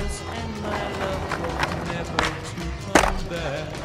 yours, and my love will never to come back.